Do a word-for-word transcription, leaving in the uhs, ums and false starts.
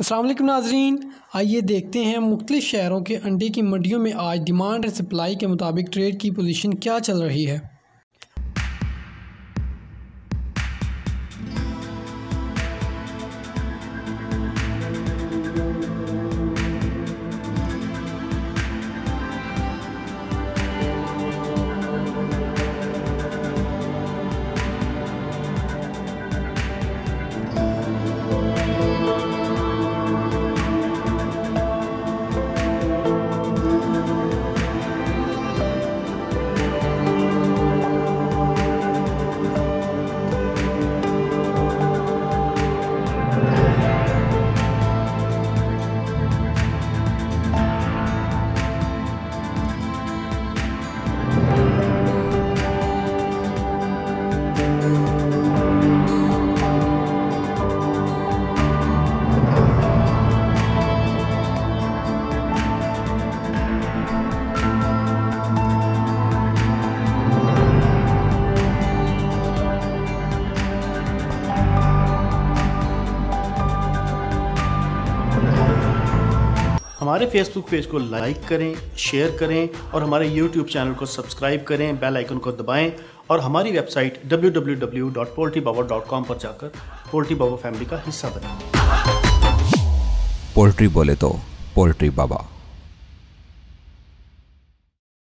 अस्सलाम वालेकुम नाज़रीन, आइए देखते हैं मुख्तलिफ शहरों के अंडे की मंडियों में आज डिमांड और सप्लाई के मुताबिक ट्रेड की पोजीशन क्या चल रही है। हमारे फेसबुक पेज को लाइक करें, शेयर करें और हमारे यूट्यूब चैनल को सब्सक्राइब करें, बेल आइकन को दबाएं और हमारी website W W W dot Poultry Baba dot com पर जाकर पोल्ट्री बाबा फैमिली का हिस्सा बनें। पोल्ट्री बोले तो पोल्ट्री बाबा।